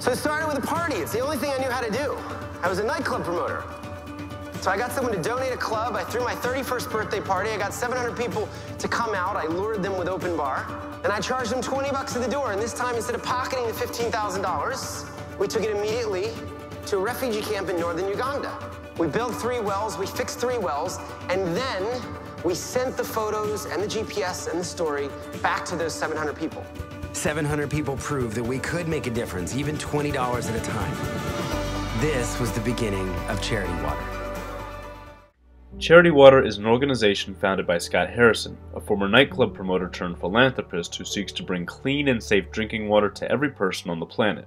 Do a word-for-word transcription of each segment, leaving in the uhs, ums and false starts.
So I started with a party. It's the only thing I knew how to do. I was a nightclub promoter. So I got someone to donate a club. I threw my thirty-first birthday party. I got seven hundred people to come out. I lured them with open bar. And I charged them twenty bucks at the door. And this time, instead of pocketing the fifteen thousand dollars, we took it immediately to a refugee camp in northern Uganda. We built three wells, we fixed three wells, and then we sent the photos and the G P S and the story back to those seven hundred people. seven hundred people proved that we could make a difference, even twenty dollars at a time. This was the beginning of Charity Water. Charity Water is an organization founded by Scott Harrison, a former nightclub promoter turned philanthropist who seeks to bring clean and safe drinking water to every person on the planet.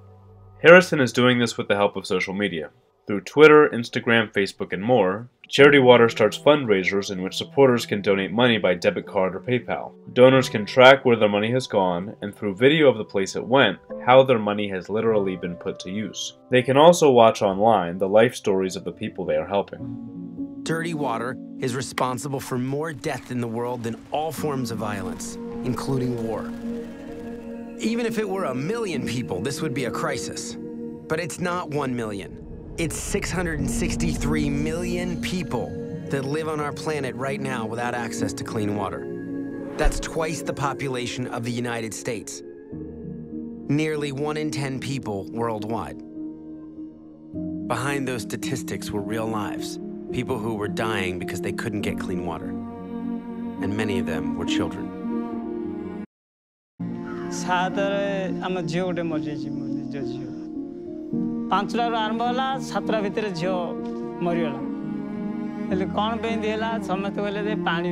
Harrison is doing this with the help of social media. Through Twitter, Instagram, Facebook, and more, Charity Water starts fundraisers in which supporters can donate money by debit card or PayPal. Donors can track where their money has gone, and through video of the place it went, how their money has literally been put to use. They can also watch online the life stories of the people they are helping. Dirty water is responsible for more death in the world than all forms of violence, including war. Even if it were a million people, this would be a crisis. But it's not one million. It's six hundred sixty-three million people that live on our planet right now without access to clean water. That's twice the population of the United States. Nearly one in ten people worldwide. Behind those statistics were real lives, people who were dying because they couldn't get clean water. And many of them were children. पाँचरार आरंभ होला छात्रा भित्र झियो मरियोला एले कोन Ben देला समत वेले दे पानी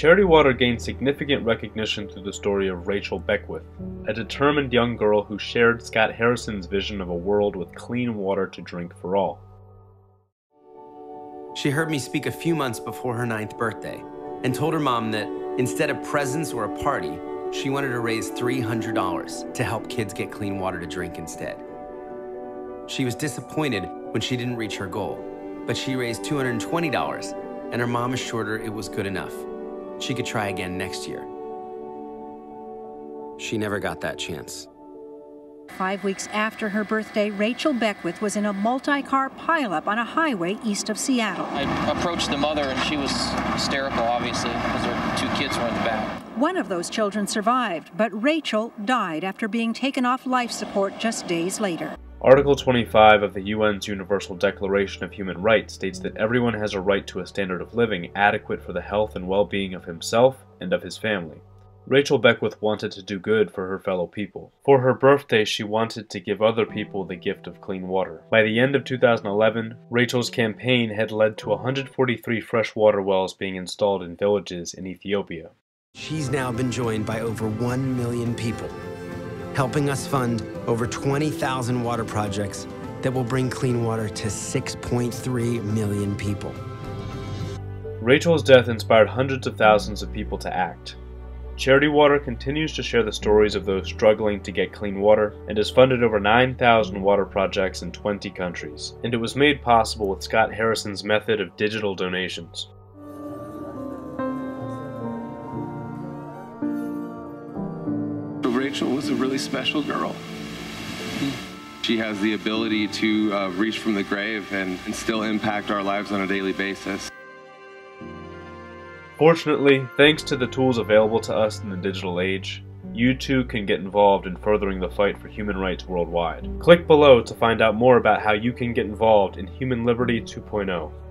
Charity Water gained significant recognition through the story of Rachel Beckwith, a determined young girl who shared Scott Harrison's vision of a world with clean water to drink for all. She heard me speak a few months before her ninth birthday and told her mom that instead of presents or a party, she wanted to raise three hundred dollars to help kids get clean water to drink instead. She was disappointed when she didn't reach her goal, but she raised two hundred twenty dollars, and her mom assured her it was good enough. She could try again next year. She never got that chance. Five weeks after her birthday, Rachel Beckwith was in a multi-car pileup on a highway east of Seattle. I approached the mother, and she was hysterical, obviously, because her two kids were in the back. One of those children survived, but Rachel died after being taken off life support just days later. Article twenty-five of the U N's Universal Declaration of Human Rights states that everyone has a right to a standard of living adequate for the health and well-being of himself and of his family. Rachel Beckwith wanted to do good for her fellow people. For her birthday, she wanted to give other people the gift of clean water. By the end of two thousand eleven, Rachel's campaign had led to one hundred forty-three freshwater wells being installed in villages in Ethiopia. She's now been joined by over one million people, helping us fund over twenty thousand water projects that will bring clean water to six point three million people. Rachel's death inspired hundreds of thousands of people to act. Charity Water continues to share the stories of those struggling to get clean water and has funded over nine thousand water projects in twenty countries. And it was made possible with Scott Harrison's method of digital donations. Rachel was a really special girl. She has the ability to uh, reach from the grave and, and still impact our lives on a daily basis. Fortunately, thanks to the tools available to us in the digital age, you too can get involved in furthering the fight for human rights worldwide. Click below to find out more about how you can get involved in Human Liberty two point oh.